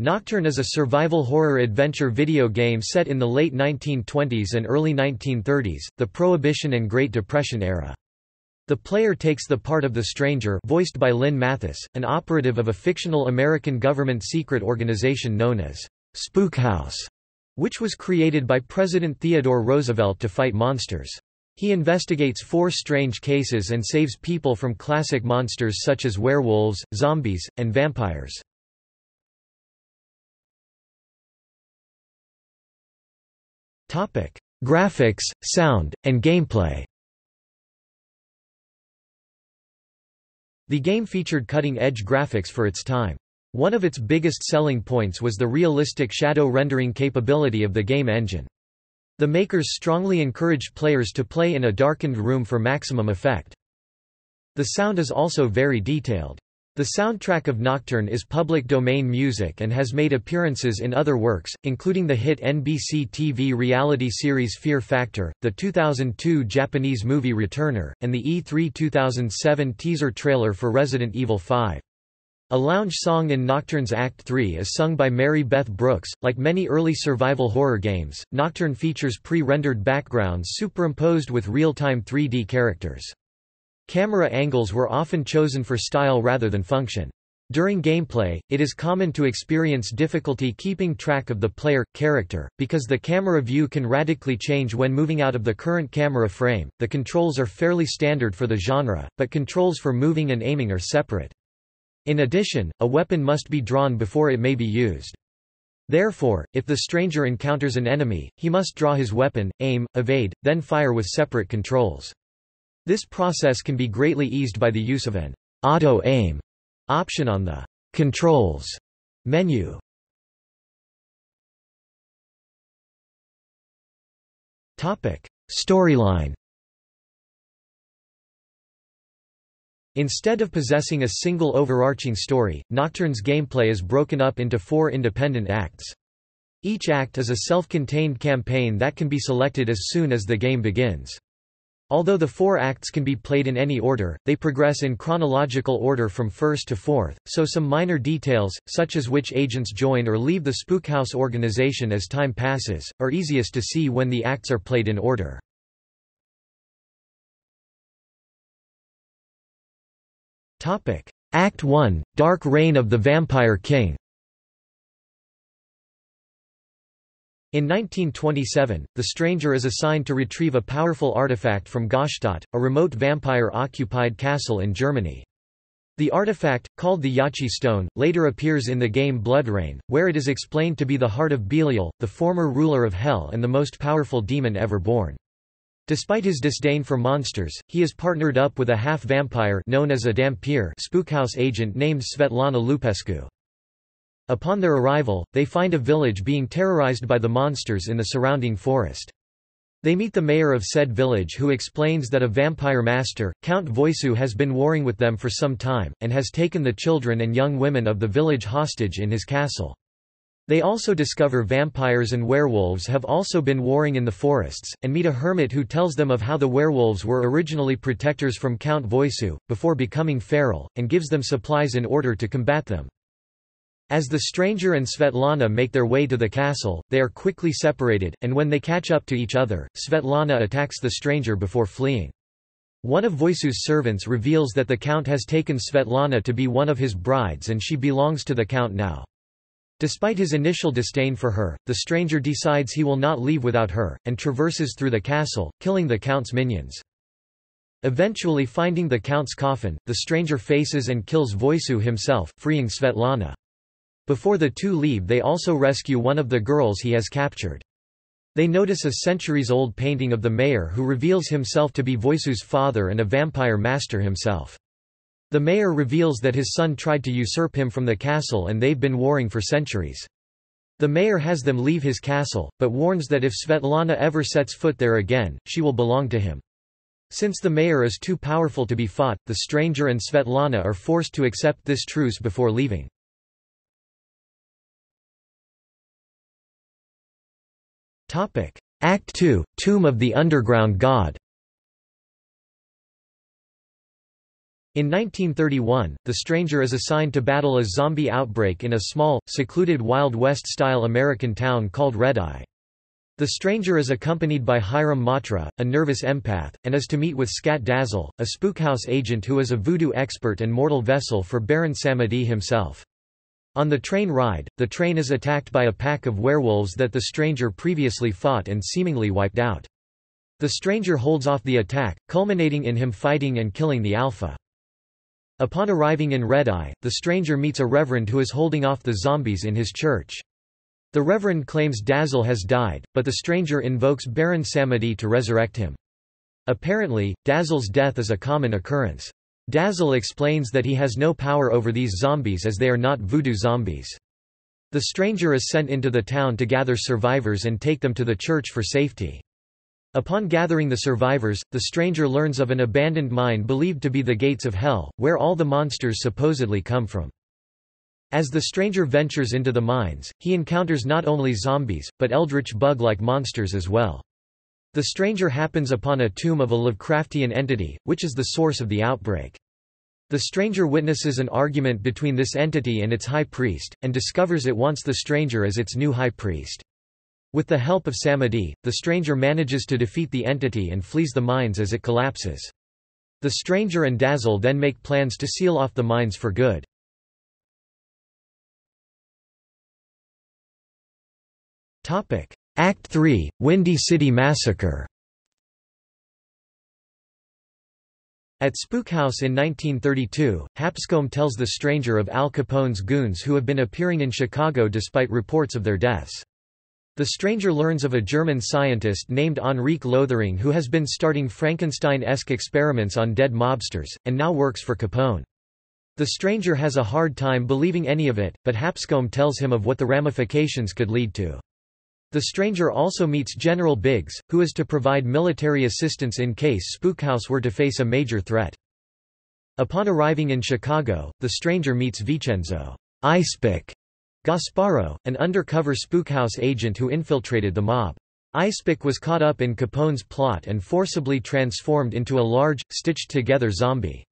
Nocturne is a survival horror adventure video game set in the late 1920s and early 1930s, the Prohibition and Great Depression era. The player takes the part of the Stranger, voiced by Lynn Mathis, an operative of a fictional American government secret organization known as Spookhouse, which was created by President Theodore Roosevelt to fight monsters. He investigates four strange cases and saves people from classic monsters such as werewolves, zombies, and vampires. Graphics, sound, and gameplay. The game featured cutting-edge graphics for its time. One of its biggest selling points was the realistic shadow rendering capability of the game engine. The makers strongly encouraged players to play in a darkened room for maximum effect. The sound is also very detailed. The soundtrack of Nocturne is public domain music and has made appearances in other works, including the hit NBC TV reality series Fear Factor, the 2002 Japanese movie Returner, and the E3 2007 teaser trailer for Resident Evil 5. A lounge song in Nocturne's Act 3 is sung by Mary Beth Brooks. Like many early survival horror games, Nocturne features pre-rendered backgrounds superimposed with real-time 3D characters. Camera angles were often chosen for style rather than function. During gameplay, it is common to experience difficulty keeping track of the player character, because the camera view can radically change when moving out of the current camera frame. The controls are fairly standard for the genre, but controls for moving and aiming are separate. In addition, a weapon must be drawn before it may be used. Therefore, if the Stranger encounters an enemy, he must draw his weapon, aim, evade, then fire with separate controls. This process can be greatly eased by the use of an auto-aim option on the controls menu. Storyline. Instead of possessing a single overarching story, Nocturne's gameplay is broken up into four independent acts. Each act is a self-contained campaign that can be selected as soon as the game begins. Although the four acts can be played in any order, they progress in chronological order from first to fourth, so some minor details, such as which agents join or leave the Spookhouse organization as time passes, are easiest to see when the acts are played in order. Act 1 – Dark Reign of the Vampire King. In 1927, the Stranger is assigned to retrieve a powerful artifact from Gastadt, a remote vampire-occupied castle in Germany. The artifact, called the Yachi Stone, later appears in the game BloodRayne, where it is explained to be the heart of Belial, the former ruler of Hell and the most powerful demon ever born. Despite his disdain for monsters, he is partnered up with a half-vampire known as a Dampier Spookhouse agent named Svetlana Lupescu. Upon their arrival, they find a village being terrorized by the monsters in the surrounding forest. They meet the mayor of said village, who explains that a vampire master, Count Vaysu, has been warring with them for some time, and has taken the children and young women of the village hostage in his castle. They also discover vampires and werewolves have also been warring in the forests, and meet a hermit who tells them of how the werewolves were originally protectors from Count Vaysu, before becoming feral, and gives them supplies in order to combat them. As the Stranger and Svetlana make their way to the castle, they are quickly separated, and when they catch up to each other, Svetlana attacks the Stranger before fleeing. One of Vaysu's servants reveals that the Count has taken Svetlana to be one of his brides and she belongs to the Count now. Despite his initial disdain for her, the Stranger decides he will not leave without her, and traverses through the castle, killing the Count's minions. Eventually finding the Count's coffin, the Stranger faces and kills Vaysu himself, freeing Svetlana. Before the two leave, they also rescue one of the girls he has captured. They notice a centuries-old painting of the mayor, who reveals himself to be Vaysu's father and a vampire master himself. The mayor reveals that his son tried to usurp him from the castle and they've been warring for centuries. The mayor has them leave his castle, but warns that if Svetlana ever sets foot there again, she will belong to him. Since the mayor is too powerful to be fought, the Stranger and Svetlana are forced to accept this truce before leaving. Act 2 – Tomb of the Underground God. In 1931, The Stranger is assigned to battle a zombie outbreak in a small, secluded Wild West-style American town called Red Eye. The Stranger is accompanied by Hiram Matra, a nervous empath, and is to meet with Scat Dazzle, a Spookhouse agent who is a voodoo expert and mortal vessel for Baron Samedi himself. On the train ride, the train is attacked by a pack of werewolves that The Stranger previously fought and seemingly wiped out. The Stranger holds off the attack, culminating in him fighting and killing the Alpha. Upon arriving in Red Eye, the Stranger meets a reverend who is holding off the zombies in his church. The reverend claims Dazzle has died, but the Stranger invokes Baron Samedi to resurrect him. Apparently, Dazzle's death is a common occurrence. Dazzle explains that he has no power over these zombies as they are not voodoo zombies. The Stranger is sent into the town to gather survivors and take them to the church for safety. Upon gathering the survivors, the Stranger learns of an abandoned mine believed to be the gates of hell, where all the monsters supposedly come from. As the Stranger ventures into the mines, he encounters not only zombies, but eldritch bug-like monsters as well. The Stranger happens upon a tomb of a Lovecraftian entity, which is the source of the outbreak. The Stranger witnesses an argument between this entity and its high priest, and discovers it wants the Stranger as its new high priest. With the help of Samedi, the Stranger manages to defeat the entity and flees the mines as it collapses. The Stranger and Dazzle then make plans to seal off the mines for good. Act 3 – Windy City Massacre. At Spookhouse in 1932, Hapscomb tells the Stranger of Al Capone's goons who have been appearing in Chicago despite reports of their deaths. The Stranger learns of a German scientist named Henrique Lothering who has been starting Frankenstein-esque experiments on dead mobsters, and now works for Capone. The Stranger has a hard time believing any of it, but Hapscomb tells him of what the ramifications could lead to. The Stranger also meets General Biggs, who is to provide military assistance in case Spookhouse were to face a major threat. Upon arriving in Chicago, the Stranger meets Vincenzo Gasparo, an undercover Spookhouse agent who infiltrated the mob. Icepick was caught up in Capone's plot and forcibly transformed into a large, stitched-together zombie.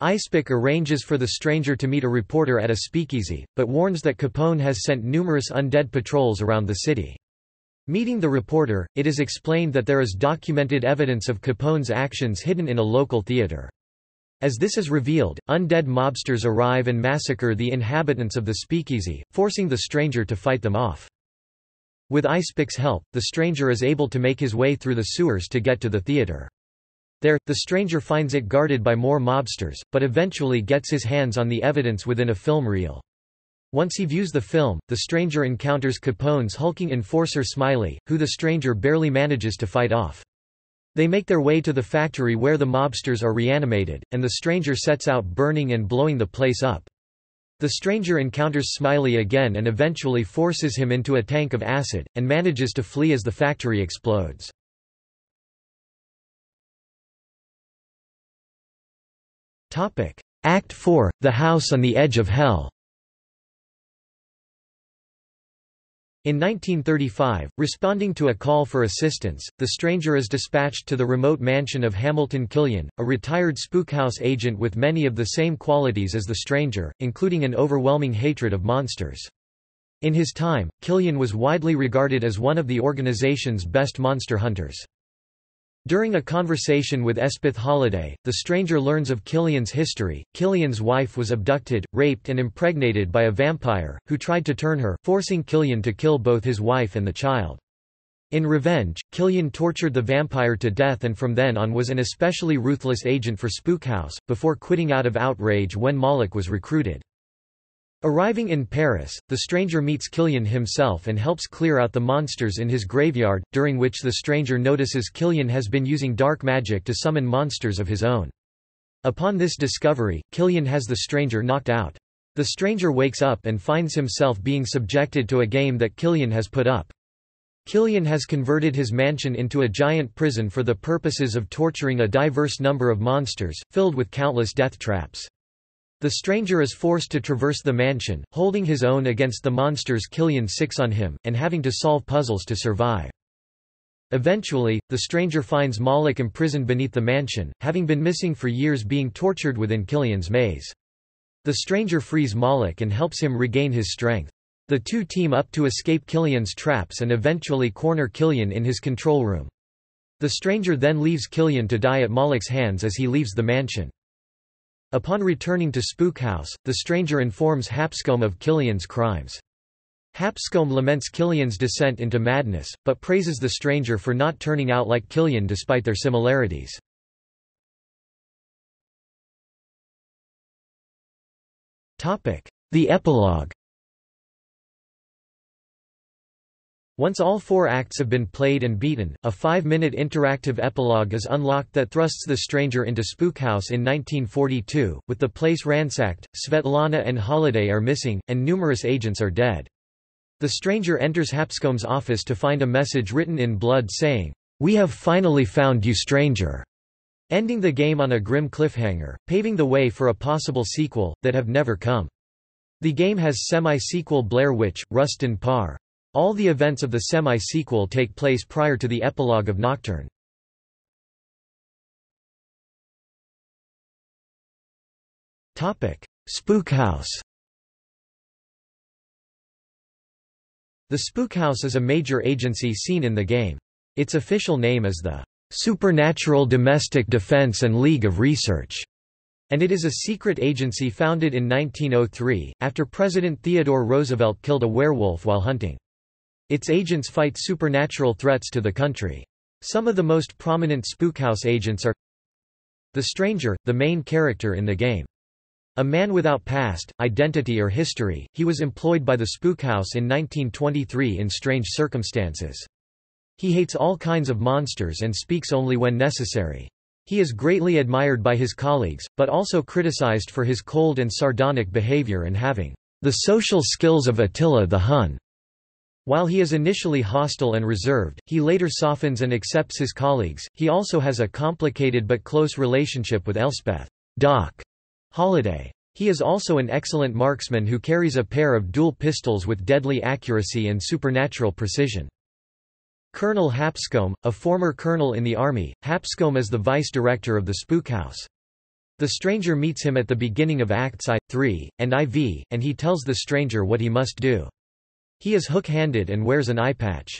Icepick arranges for the Stranger to meet a reporter at a speakeasy, but warns that Capone has sent numerous undead patrols around the city. Meeting the reporter, it is explained that there is documented evidence of Capone's actions hidden in a local theater. As this is revealed, undead mobsters arrive and massacre the inhabitants of the speakeasy, forcing the Stranger to fight them off. With Icepick's help, the Stranger is able to make his way through the sewers to get to the theater. There, the Stranger finds it guarded by more mobsters, but eventually gets his hands on the evidence within a film reel. Once he views the film, the Stranger encounters Capone's hulking enforcer Smiley, who the Stranger barely manages to fight off. They make their way to the factory where the mobsters are reanimated, and the Stranger sets out burning and blowing the place up. The Stranger encounters Smiley again and eventually forces him into a tank of acid, and manages to flee as the factory explodes. Act 4 – The House on the Edge of Hell. In 1935, responding to a call for assistance, the Stranger is dispatched to the remote mansion of Hamilton Killian, a retired Spookhouse agent with many of the same qualities as the Stranger, including an overwhelming hatred of monsters. In his time, Killian was widely regarded as one of the organization's best monster hunters. During a conversation with Esbeth Holiday, the Stranger learns of Killian's history. Killian's wife was abducted, raped and impregnated by a vampire, who tried to turn her, forcing Killian to kill both his wife and the child. In revenge, Killian tortured the vampire to death and from then on was an especially ruthless agent for Spookhouse, before quitting out of outrage when Moloch was recruited. Arriving in Paris, the Stranger meets Killian himself and helps clear out the monsters in his graveyard, during which the Stranger notices Killian has been using dark magic to summon monsters of his own. Upon this discovery, Killian has the Stranger knocked out. The Stranger wakes up and finds himself being subjected to a game that Killian has put up. Killian has converted his mansion into a giant prison for the purposes of torturing a diverse number of monsters, filled with countless death traps. The Stranger is forced to traverse the mansion, holding his own against the monsters Killian six on him, and having to solve puzzles to survive. Eventually, the stranger finds Malik imprisoned beneath the mansion, having been missing for years being tortured within Killian's maze. The stranger frees Malik and helps him regain his strength. The two team up to escape Killian's traps and eventually corner Killian in his control room. The stranger then leaves Killian to die at Malik's hands as he leaves the mansion. Upon returning to Spookhouse, the stranger informs Hapscomb of Killian's crimes. Hapscomb laments Killian's descent into madness, but praises the stranger for not turning out like Killian despite their similarities. The epilogue. Once all four acts have been played and beaten, a 5-minute interactive epilogue is unlocked that thrusts the stranger into Spookhouse in 1942, with the place ransacked, Svetlana and Holiday are missing, and numerous agents are dead. The stranger enters Hapscomb's office to find a message written in blood saying, "We have finally found you, stranger," ending the game on a grim cliffhanger, paving the way for a possible sequel, that have never come. The game has semi-sequel Blair Witch, Rustin Parr. All the events of the semi-sequel take place prior to the epilogue of Nocturne. Spookhouse. The Spookhouse is a major agency seen in the game. Its official name is the Supernatural Domestic Defense and League of Research, and it is a secret agency founded in 1903, after President Theodore Roosevelt killed a werewolf while hunting. Its agents fight supernatural threats to the country. Some of the most prominent Spookhouse agents are the Stranger, the main character in the game. A man without past, identity or history, he was employed by the Spookhouse in 1923 in strange circumstances. He hates all kinds of monsters and speaks only when necessary. He is greatly admired by his colleagues, but also criticized for his cold and sardonic behavior and having the social skills of Attila the Hun. While he is initially hostile and reserved, he later softens and accepts his colleagues. He also has a complicated but close relationship with Esbeth "Doc" Holiday. He is also an excellent marksman who carries a pair of dual pistols with deadly accuracy and supernatural precision. Colonel Hapscomb, a former colonel in the army, Hapscomb is the vice director of the Spookhouse. The stranger meets him at the beginning of Acts I, III, and IV, and he tells the stranger what he must do. He is hook-handed and wears an eye patch.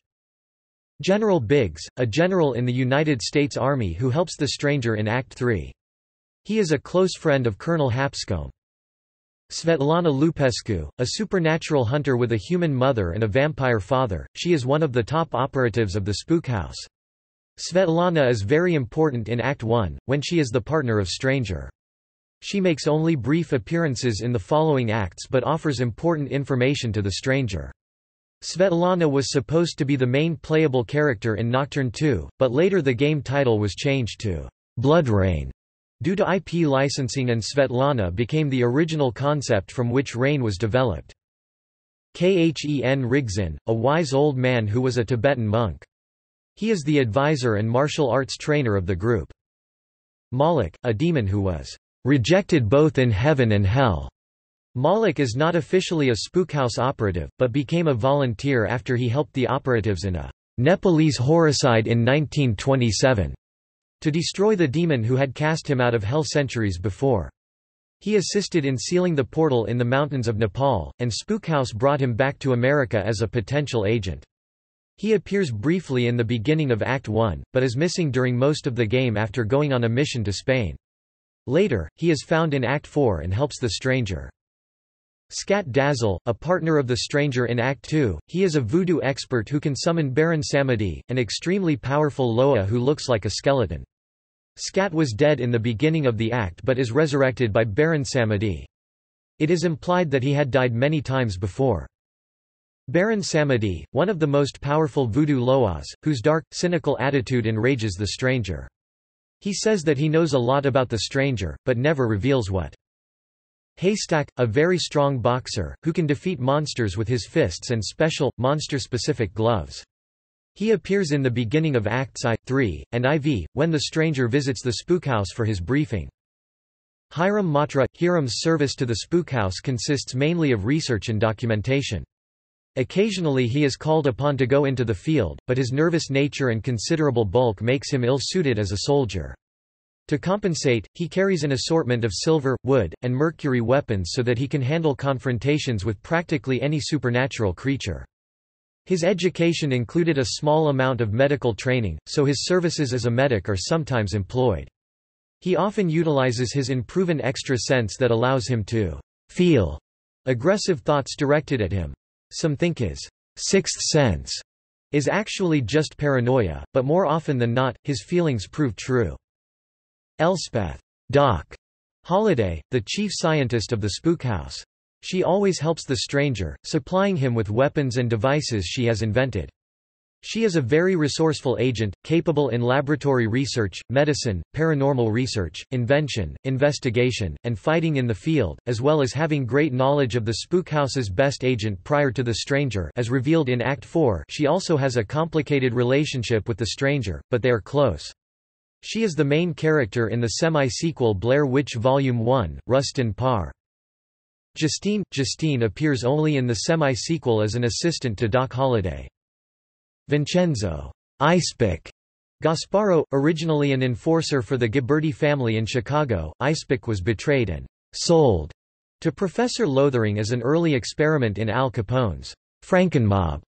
General Biggs, a general in the United States Army who helps the stranger in Act 3. He is a close friend of Colonel Hapscomb. Svetlana Lupescu, a supernatural hunter with a human mother and a vampire father, she is one of the top operatives of the Spookhouse. Svetlana is very important in Act 1, when she is the partner of Stranger. She makes only brief appearances in the following acts but offers important information to the stranger. Svetlana was supposed to be the main playable character in Nocturne 2, but later the game title was changed to BloodRayne due to IP licensing, and Svetlana became the original concept from which Rayne was developed. Khen Rigzin, a wise old man who was a Tibetan monk. He is the advisor and martial arts trainer of the group. Moloch, a demon who was rejected both in heaven and hell. Moloch is not officially a Spookhouse operative, but became a volunteer after he helped the operatives in a Nepalese horricide in 1927. To destroy the demon who had cast him out of hell centuries before. He assisted in sealing the portal in the mountains of Nepal, and Spookhouse brought him back to America as a potential agent. He appears briefly in the beginning of Act 1, but is missing during most of the game after going on a mission to Spain. Later, he is found in Act 4 and helps the stranger. Scat Dazzle, a partner of the stranger in Act 2, he is a voodoo expert who can summon Baron Samedi, an extremely powerful Loa who looks like a skeleton. Scat was dead in the beginning of the act but is resurrected by Baron Samedi. It is implied that he had died many times before. Baron Samedi, one of the most powerful voodoo Loas, whose dark, cynical attitude enrages the stranger. He says that he knows a lot about the stranger, but never reveals what. Haystack, a very strong boxer, who can defeat monsters with his fists and special, monster-specific gloves. He appears in the beginning of Acts I, III, and IV, when the stranger visits the Spookhouse for his briefing. Hiram Matra, Hiram's service to the Spookhouse consists mainly of research and documentation. Occasionally he is called upon to go into the field, but his nervous nature and considerable bulk makes him ill-suited as a soldier. To compensate, he carries an assortment of silver, wood, and mercury weapons so that he can handle confrontations with practically any supernatural creature. His education included a small amount of medical training, so his services as a medic are sometimes employed. He often utilizes his improven extra sense that allows him to feel aggressive thoughts directed at him. Some think his sixth sense is actually just paranoia, but more often than not, his feelings prove true. Esbeth "Doc" Holiday, the chief scientist of the Spookhouse. She always helps the stranger, supplying him with weapons and devices she has invented. She is a very resourceful agent, capable in laboratory research, medicine, paranormal research, invention, investigation, and fighting in the field, as well as having great knowledge of the Spookhouse's best agent prior to the stranger, as revealed in Act 4. She also has a complicated relationship with the stranger, but they are close. She is the main character in the semi-sequel Blair Witch Volume 1, Rustin Parr. Justine appears only in the semi-sequel as an assistant to Doc Holliday. Vincenzo Gasparo, originally an enforcer for the Ghiberti family in Chicago, Icepick was betrayed and sold to Professor Lothering as an early experiment in Al Capone's Frankenmob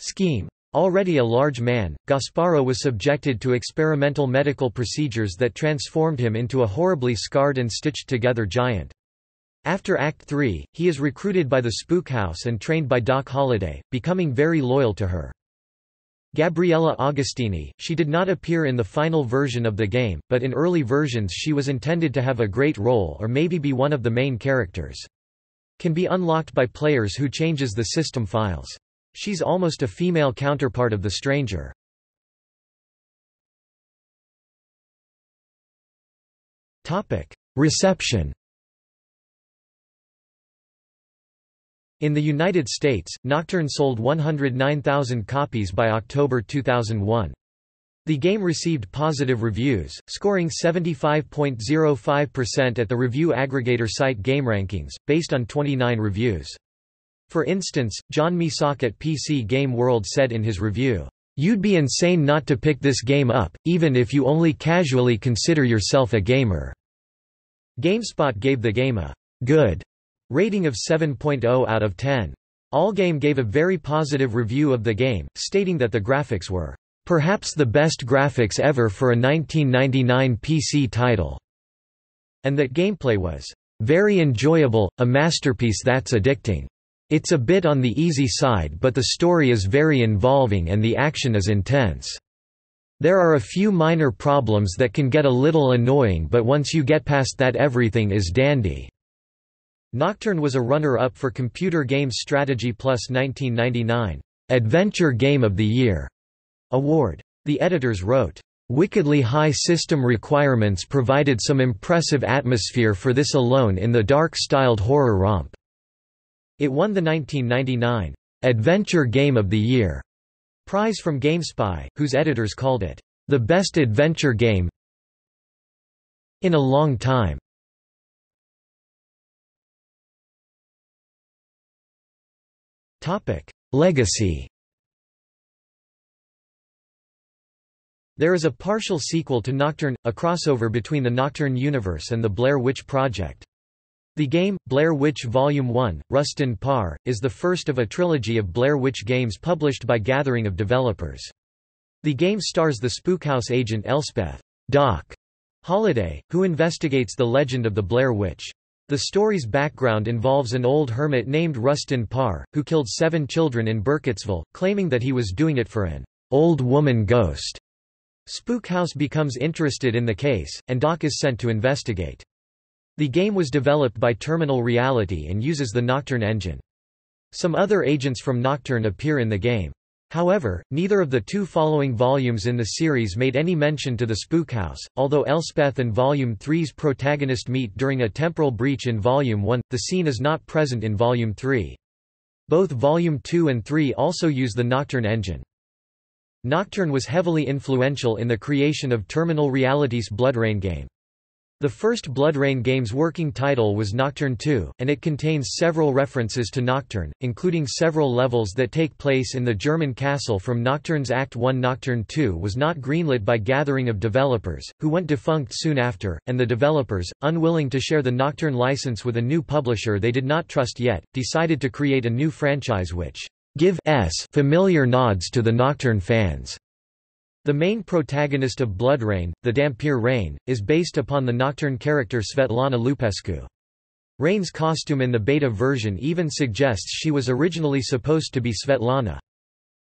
scheme. Already a large man, Gasparo was subjected to experimental medical procedures that transformed him into a horribly scarred and stitched-together giant. After Act 3, he is recruited by the Spookhouse and trained by Doc Holliday, becoming very loyal to her. Gabriella Augustini, she did not appear in the final version of the game, but in early versions she was intended to have a great role or maybe be one of the main characters. Can be unlocked by players who changes the system files. She's almost a female counterpart of the stranger. Reception. In the United States, Nocturne sold 109,000 copies by October 2001. The game received positive reviews, scoring 75.05% at the review aggregator site GameRankings, based on 29 reviews. For instance, John Misak at PC Game World said in his review, "You'd be insane not to pick this game up, even if you only casually consider yourself a gamer." GameSpot gave the game a good rating of 7.0 out of 10. Allgame gave a very positive review of the game, stating that the graphics were perhaps the best graphics ever for a 1999 PC title, and that gameplay was very enjoyable, a masterpiece that's addicting. It's a bit on the easy side, but the story is very involving and the action is intense. There are a few minor problems that can get a little annoying, but once you get past that, everything is dandy. Nocturne was a runner-up for Computer Games Strategy Plus 1999 Adventure Game of the Year award. The editors wrote, "Wickedly high system requirements provided some impressive atmosphere for this alone in the dark-styled horror romp." It won the 1999 Adventure Game of the Year prize from GameSpy, whose editors called it the best adventure game in a long time. Legacy. There is a partial sequel to Nocturne, a crossover between the Nocturne universe and the Blair Witch Project. The game, Blair Witch Volume 1, Rustin Parr, is the first of a trilogy of Blair Witch games published by Gathering of Developers. The game stars the Spookhouse agent Esbeth "Doc" Holiday, who investigates the legend of the Blair Witch. The story's background involves an old hermit named Rustin Parr, who killed 7 children in Burkittsville, claiming that he was doing it for an old woman ghost. Spookhouse becomes interested in the case, and Doc is sent to investigate. The game was developed by Terminal Reality and uses the Nocturne engine. Some other agents from Nocturne appear in the game. However, neither of the 2 following volumes in the series made any mention to the Spookhouse, although Esbeth and Volume 3's protagonist meet during a temporal breach in Volume 1, the scene is not present in Volume 3. Both Volume 2 and 3 also use the Nocturne engine. Nocturne was heavily influential in the creation of Terminal Reality's BloodRayne game. The first BloodRayne game's working title was Nocturne 2, and it contains several references to Nocturne, including several levels that take place in the German castle from Nocturne's Act 1. Nocturne 2 was not greenlit by Gathering of Developers, who went defunct soon after, and the developers, unwilling to share the Nocturne license with a new publisher they did not trust yet, decided to create a new franchise which gives familiar nods to the Nocturne fans. The main protagonist of BloodRayne, the Dampier Rayne, is based upon the Nocturne character Svetlana Lupescu. Rayne's costume in the beta version even suggests she was originally supposed to be Svetlana.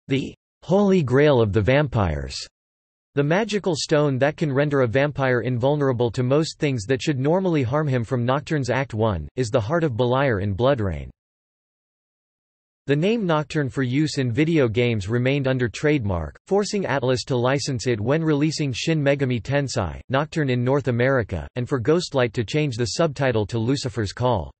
The Holy Grail of the Vampires, the magical stone that can render a vampire invulnerable to most things that should normally harm him from Nocturne's Act 1, is the heart of Beliar in BloodRayne. The name Nocturne for use in video games remained under trademark, forcing Atlus to license it when releasing Shin Megami Tensei: Nocturne in North America, and for Ghostlight to change the subtitle to Lucifer's Call.